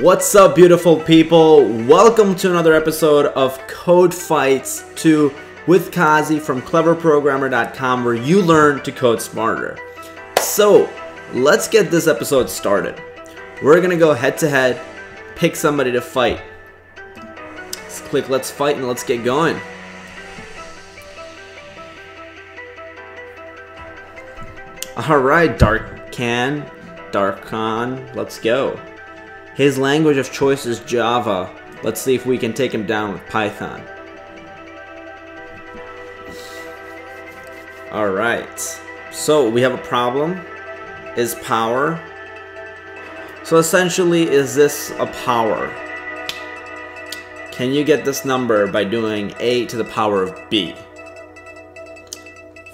What's up, beautiful people? Welcome to another episode of Code Fights 2 with Kazzy from CleverProgrammer.com, where you learn to code smarter. So let's get this episode started. We're gonna go head to head, pick somebody to fight. Let's click let's fight and let's get going. Alright, Darkon, let's go. His language of choice is Java. Let's see if we can take him down with Python. All right, so we have a problem, is power. So essentially, is this a power? Can you get this number by doing A to the power of B?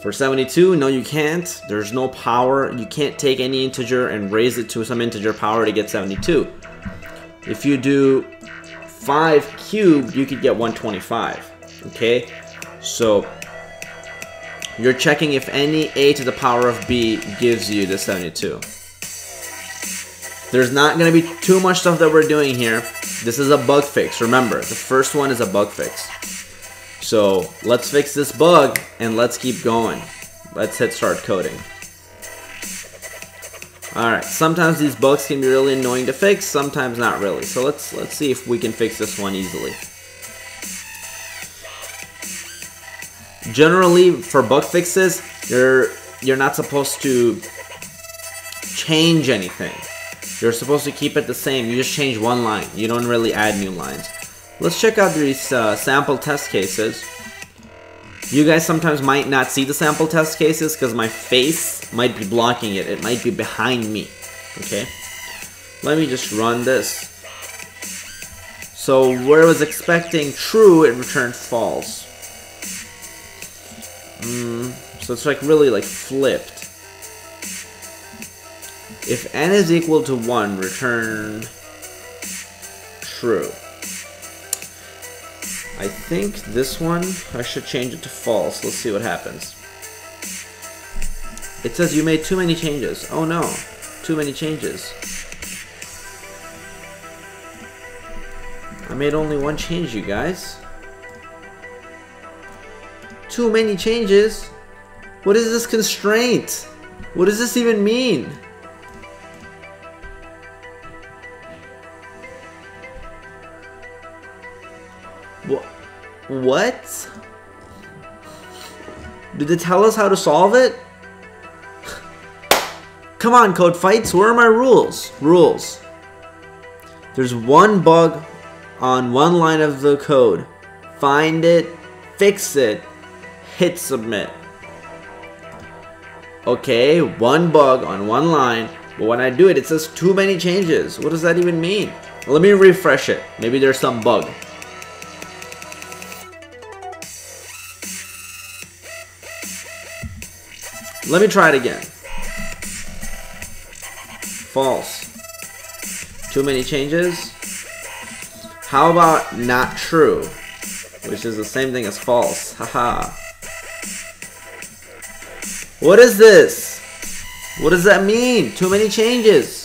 For 72, no you can't. There's no power. You can't take any integer and raise it to some integer power to get 72. If you do 5 cubed, you could get 125, okay? So you're checking if any A to the power of B gives you the 72. There's not gonna be too much stuff that we're doing here. This is a bug fix. Remember, the first one is a bug fix. So let's fix this bug and let's keep going. Let's hit start coding. All right, sometimes these bugs can be really annoying to fix, sometimes not really. So let's see if we can fix this one easily. Generally, for bug fixes, you're not supposed to change anything. You're supposed to keep it the same. You just change one line. You don't really add new lines. Let's check out these sample test cases. You guys sometimes might not see the sample test cases because my face might be blocking it. It might be behind me, okay? Let me just run this. So where I was expecting true, it returned false. So it's like really like flipped. If n is equal to 1, return true. I think this one, I should change it to false. Let's see what happens. It says you made too many changes. Oh no, too many changes. I made only one change, you guys. Too many changes? What is this constraint? What does this even mean? What? Did they tell us how to solve it? Come on, Code Fights, where are my rules? Rules. There's one bug on one line of the code. Find it, fix it, hit submit. Okay, one bug on one line, but when I do it, it says too many changes. What does that even mean? Let me refresh it. Maybe there's some bug. Let me try it again. False. Too many changes. How about not true? Which is the same thing as false. Haha. What is this? What does that mean? Too many changes.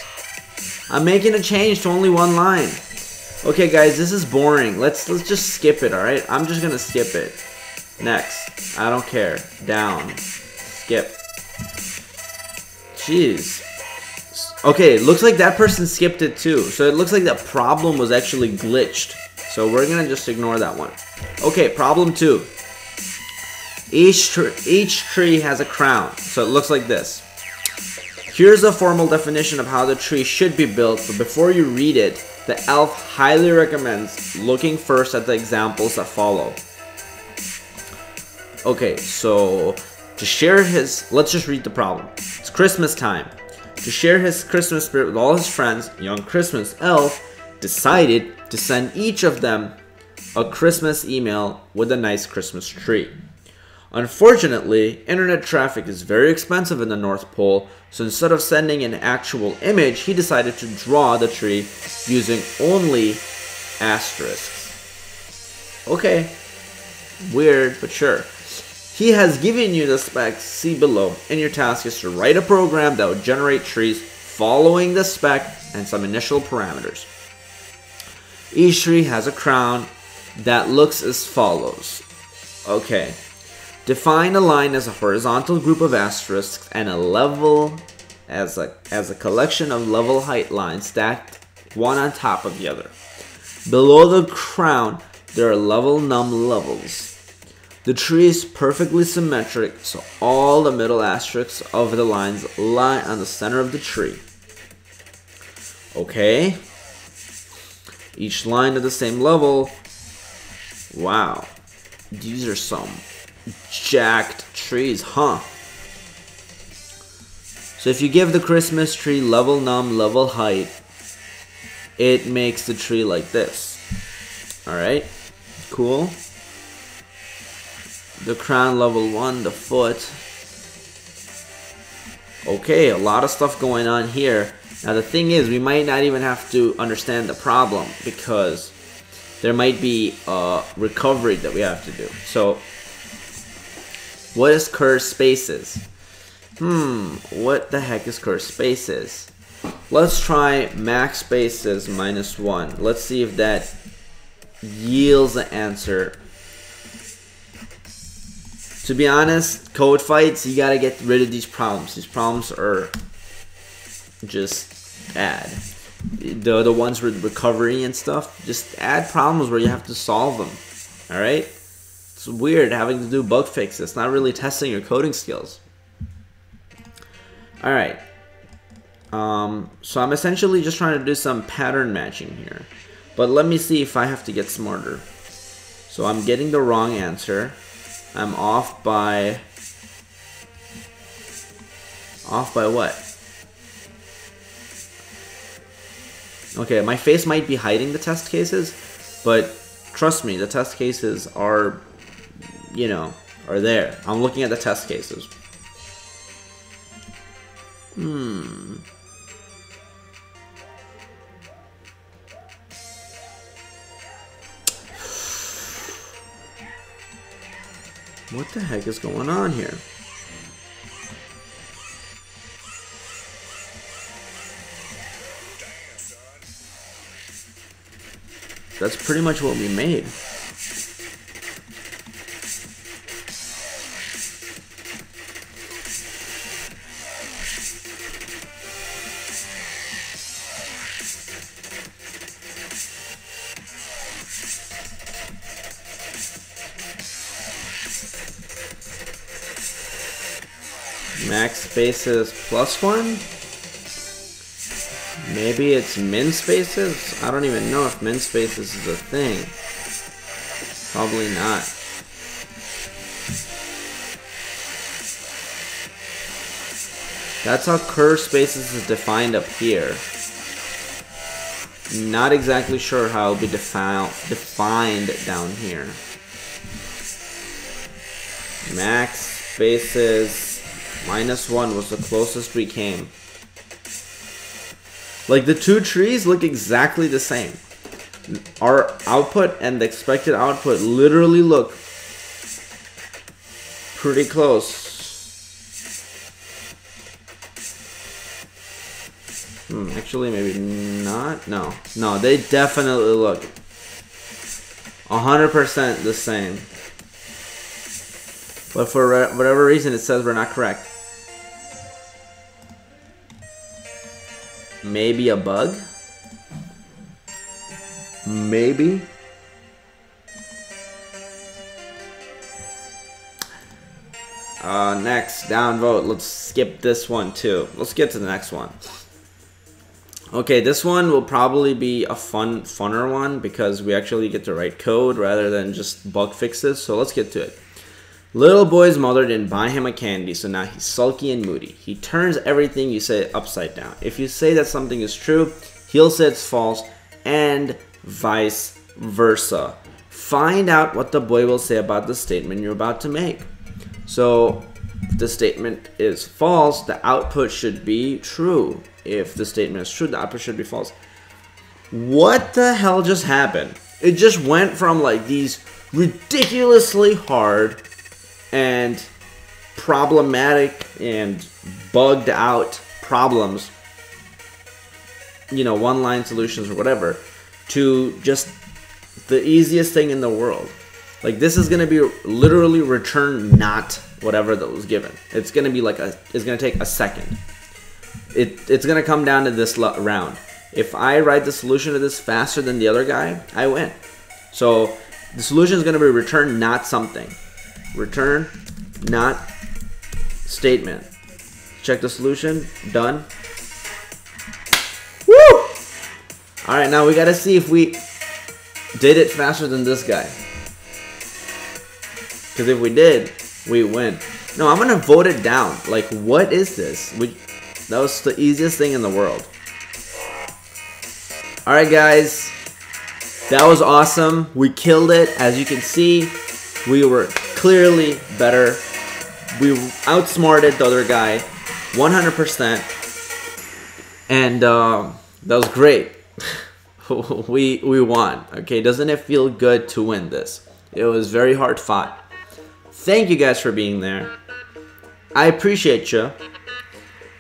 I'm making a change to only one line. Okay guys, this is boring. Let's just skip it, alright? I'm just gonna skip it. Next. I don't care. Down. Skip. Jeez. Okay, it looks like that person skipped it too. So it looks like that problem was actually glitched. So we're gonna just ignore that one. Okay, problem 2. Each tree has a crown. So it looks like this. Here's a formal definition of how the tree should be built, but before you read it, the elf highly recommends looking first at the examples that follow. Okay, so to share his, let's just read the problem. It's Christmas time. To share his Christmas spirit with all his friends, young Christmas elf decided to send each of them a Christmas email with a nice Christmas tree. Unfortunately, internet traffic is very expensive in the North Pole, so instead of sending an actual image, he decided to draw the tree using only asterisks. Okay, weird, but sure. He has given you the specs, see below, and your task is to write a program that will generate trees following the spec and some initial parameters. Each tree has a crown that looks as follows. Okay. Define a line as a horizontal group of asterisks and a level as a collection of level height lines stacked one on top of the other. Below the crown, there are level num levels. The tree is perfectly symmetric, so all the middle asterisks of the lines lie on the center of the tree. Okay. Each line at the same level. Wow. These are some jacked trees, huh? So if you give the Christmas tree level num level height, it makes the tree like this. Alright, cool. The crown level 1, the foot. Okay, a lot of stuff going on here. Now the thing is, we might not even have to understand the problem because there might be a recovery that we have to do. So, what is curved spaces? What the heck is curved spaces? Let's try max spaces minus 1. Let's see if that yields the answer. To be honest, Code Fights, you gotta get rid of these problems. These problems are just add. The ones with recovery and stuff, just add problems where you have to solve them, alright? It's weird having to do bug fixes. It's not really testing your coding skills. Alright, so I'm essentially just trying to do some pattern matching here. But let me see if I have to get smarter. So I'm getting the wrong answer. I'm off by what? Okay, my face might be hiding the test cases, but trust me, the test cases are, you know, are there. I'm looking at the test cases. What the heck is going on here? That's pretty much what we made. Max spaces plus 1? Maybe it's min spaces? I don't even know if min spaces is a thing. Probably not. That's how curved spaces is defined up here. Not exactly sure how it'll be defined down here. Max spaces minus 1 was the closest we came. Like, the two trees look exactly the same. Our output and the expected output literally look pretty close. Actually, maybe not. No, they definitely look 100% the same. But for whatever reason, it says we're not correct. Maybe a bug? Maybe? Next, downvote. Let's skip this one too. Let's get to the next one. Okay, this one will probably be a funner one because we actually get to write code rather than just bug fixes. So let's get to it. Little boy's mother didn't buy him a candy, so now he's sulky and moody. He turns everything you say upside down. If you say that something is true, he'll say it's false, and vice versa. Find out what the boy will say about the statement you're about to make. So, if the statement is false, the output should be true. If the statement is true, the output should be false. What the hell just happened? It just went from like these ridiculously hard and problematic and bugged out problems, you know, one line solutions or whatever, to just the easiest thing in the world. Like, this is gonna be literally return not whatever that was given. It's gonna be like a, it's gonna take a second. It's gonna come down to this round. If I write the solution to this faster than the other guy, I win. So the solution is gonna be return not something. Return not statement. Check the solution, done. Woo! All right, now we gotta see if we did it faster than this guy. Because if we did, we win. No, I'm gonna vote it down. Like, what is this? That was the easiest thing in the world. All right, guys, that was awesome. We killed it. As you can see, we were clearly better. We outsmarted the other guy 100%, and that was great. we won. Okay, doesn't it feel good to win this? It was very hard fought. Thank you guys for being there. I appreciate you.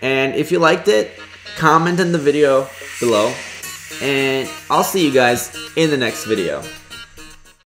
And if you liked it, comment in the video below. And I'll see you guys in the next video.